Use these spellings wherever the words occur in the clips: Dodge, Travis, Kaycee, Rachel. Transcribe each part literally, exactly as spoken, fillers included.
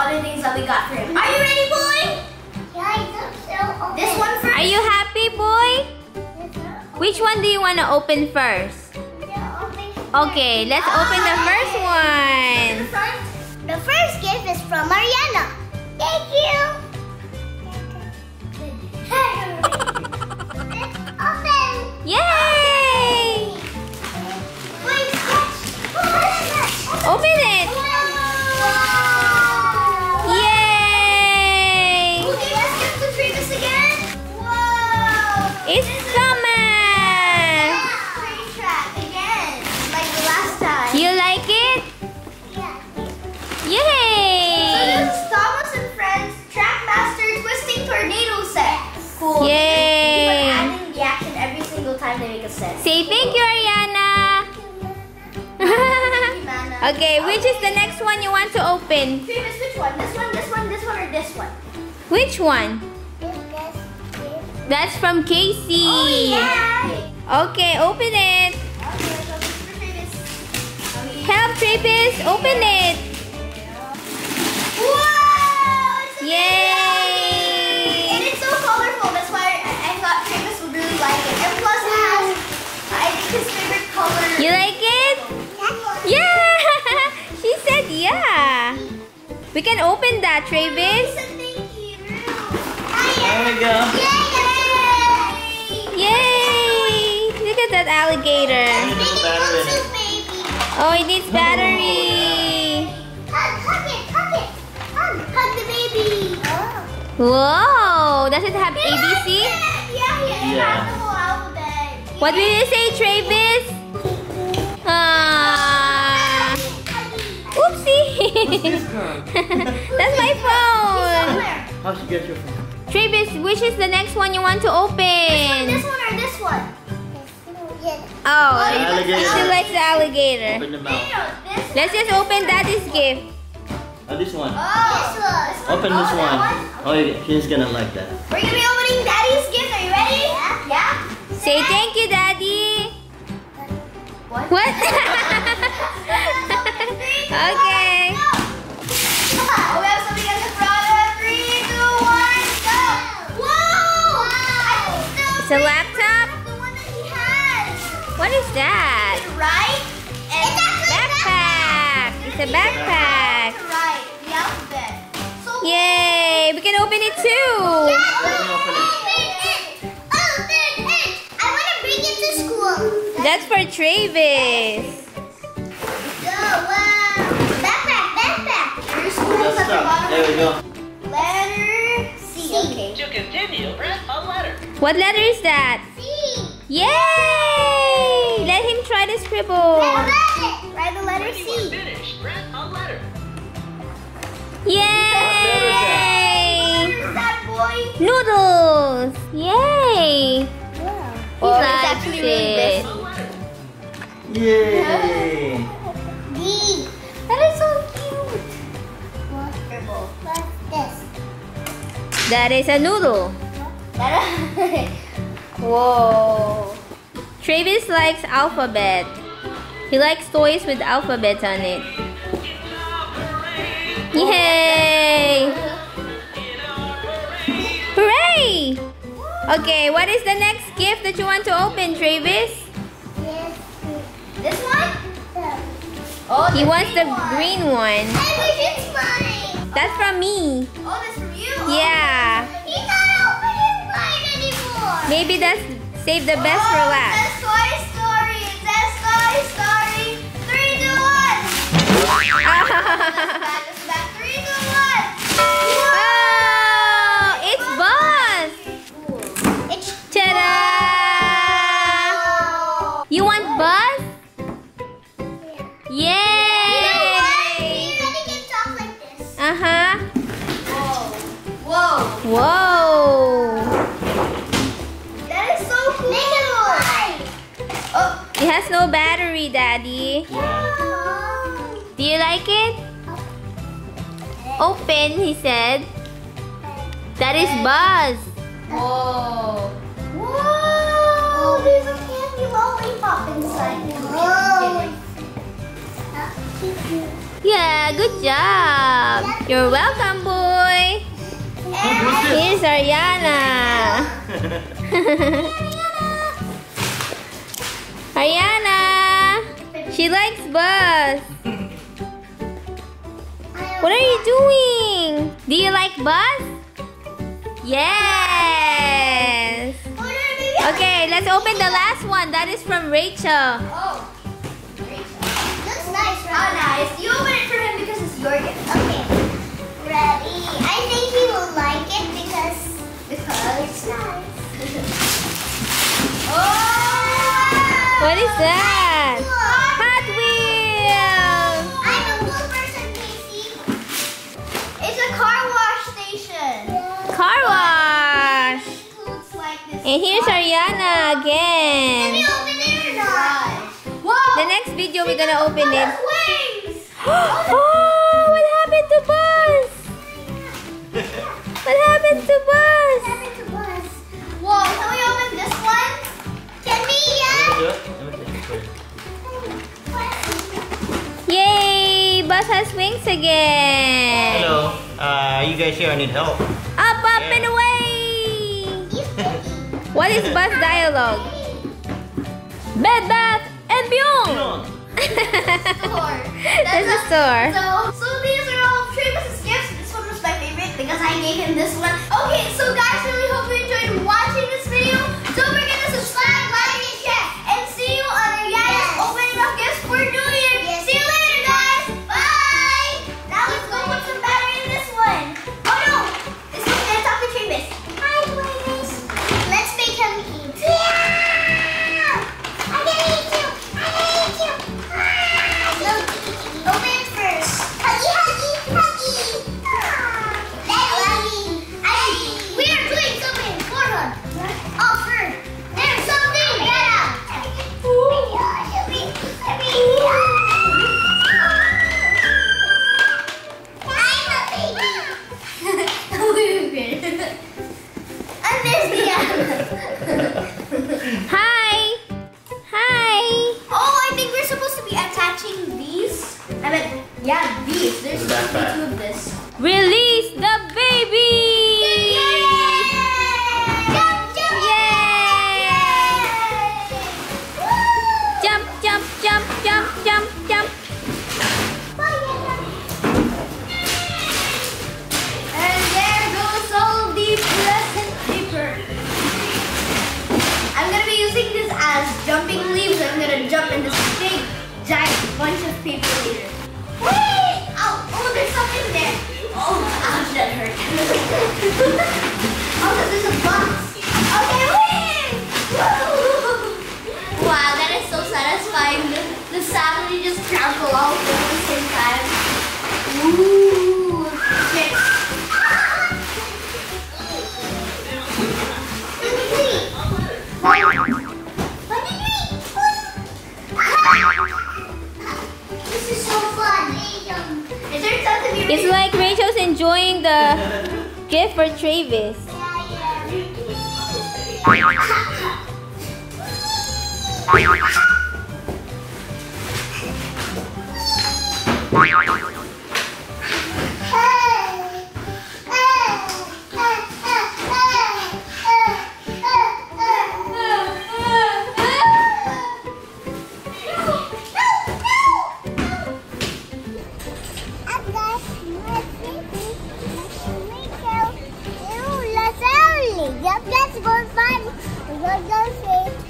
all the things that we got for him. Are you ready, boy? Yeah, I'm so open. This one first. Are you happy, boy? Which one do you want to open first? Okay, let's oh, open the first one. The first gift is from Mariana. Thank you. Let's open. Yay! Wait, let's open it. Whoa. Yay! Who gave us gifts to Travis again? Whoa! It's yay! Adding the action every single time they make a set. Say thank you, Ariana. Okay, which is the next one you want to open? Travis, which one? This one, this one, this one, or this one? Which one? That's from Kaycee. Oh, yeah. Okay, open it. Help, Travis, open it. Whoa! Yay! You like it? Yeah! She said yeah! We can open that, Travis! There we go! Yay! Yay! Look at that alligator! Oh, it needs battery! Hug it! Hug it! Hug the baby! Whoa! Does it have A B C? Yeah, yeah, it has the whole alphabet! What did you say, Travis? Uh, oopsie! That's my phone! How'd you get your phone? Travis, which is the next one you want to open? This one, this one or this one? Oh, she likes the alligator. Open the mouth. Let's just open Daddy's gift. Oh, this one. Oh, this one. Open this one. Oh, he's gonna like that. We're gonna be opening Daddy's gift. Are you ready? Yeah? Yeah? Say thank you, Daddy. What? What? Okay. Go. Oh, we have something at the front of three, two, one, go! Whoa! Wow. It's a laptop. The one that he has. What is that? It's right. And it's backpack. backpack. It's a backpack. It's right. The alphabet. So yay! We can open it too. Yeah, open it. Open it. I want to bring it to school. That's for Travis. Go, wow. Backpack, backpack. Your school's at the bottom. There we go. Letter C. C. Okay. To continue, press a letter. What letter is that? C. Yay! Yay. Let him try to scribble. Write the letter C. When you are finished, press a letter. Yay! What letter is that, boy? Noodles. Yay! Yeah. He likes it. Really yay! D. That is so cute. What's this? That is a noodle. Whoa! Travis likes alphabet. He likes toys with alphabets on it. Yay! Hooray! Okay, what is the next gift that you want to open, Travis? This one? Oh, he wants the green one. I wish it's mine. That's from me. Oh, that's from you? Yeah. He's not opening mine anymore. Maybe that's save the best for last. That's Toy Story. That's Toy Story. Three, two, one. That's back. That's back. Three, two, one. Oh, it's Buzz. It's ta-da! You want Buzz? Yay! You know what? You gotta get off like this. Uh-huh. Whoa. Whoa. Whoa. That is so cool. Make it fly. Oh. It has no battery, Daddy. Whoa. Do you like it? Open, he said. That is Buzz. Whoa. Whoa. There's a candy lollipop inside. Whoa. Whoa. Thank you. Yeah, good job. You're welcome, boy. Here's Ariana. Ariana. She likes bus. What are you doing? Do you like bus? Yes. Okay, let's open the last one. That is from Rachel. Oh, Rachel. Looks nice, right? Oh, nice. You open it for him because it's your gift. Okay. Ready? I think he will like it because, because it's nice. Oh! What is that? Hot Wheels! I'm a cool person, Kaycee. It's a car wash station. Yeah. Car wash. And here's Ariana again. Can we open it or not? Whoa. The next video we're gonna open it. Wings. Oh, what happened to Buzz? What happened to Buzz? What happened to Buzz? Whoa, can we open this one? Can we? Yeah. Yay! Buzz has wings again. Hello. Uh, you guys here? I need help. Up, up, yeah. and away. What is bus dialogue? Bed Bath and Beyond! That's a store. So, so these are all Travis's gifts. This one was my favorite because I gave him this one. Okay, so guys, really hope you enjoyed watching this video. Don't forget to subscribe, like, and share. And see you on our Ariana's opening of gifts for New Year. Yes. See you later, guys. Bye! Now let's go put some battery in this one. Oh no! This one's gonna talk to Travis. Hi, Travis. Let's make him eat. Yeah! I'm gonna eat you! I'm gonna eat you! Ah! No, open it first. Huggy, huggy, huggy! Ah, Daddy! Daddy! We are doing something important! Oh, first! There's something better! I'm a baby! And there's the other. Hi! Hi! Oh, I think we're supposed to be attaching these. I mean, yeah, these. There's supposed to be two of this. Release the baby! Jump, jump, Yay! Jump, jump, jump, jump, jump, jump. And there goes all the present paper. I'm gonna be using this as jumping leaves. I'm gonna jump in this big, giant bunch of paper later. Wait! Oh, oh, there's something there. Oh, ouch, that hurt. Oh, there's a box. Okay, wait! Woo! Wow, that is so satisfying. The, the sound you just crumple all over at the same time. Ooh. Okay. This is so fun. Is there something you It's like Rachel's enjoying the gift for Travis.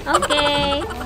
Okay.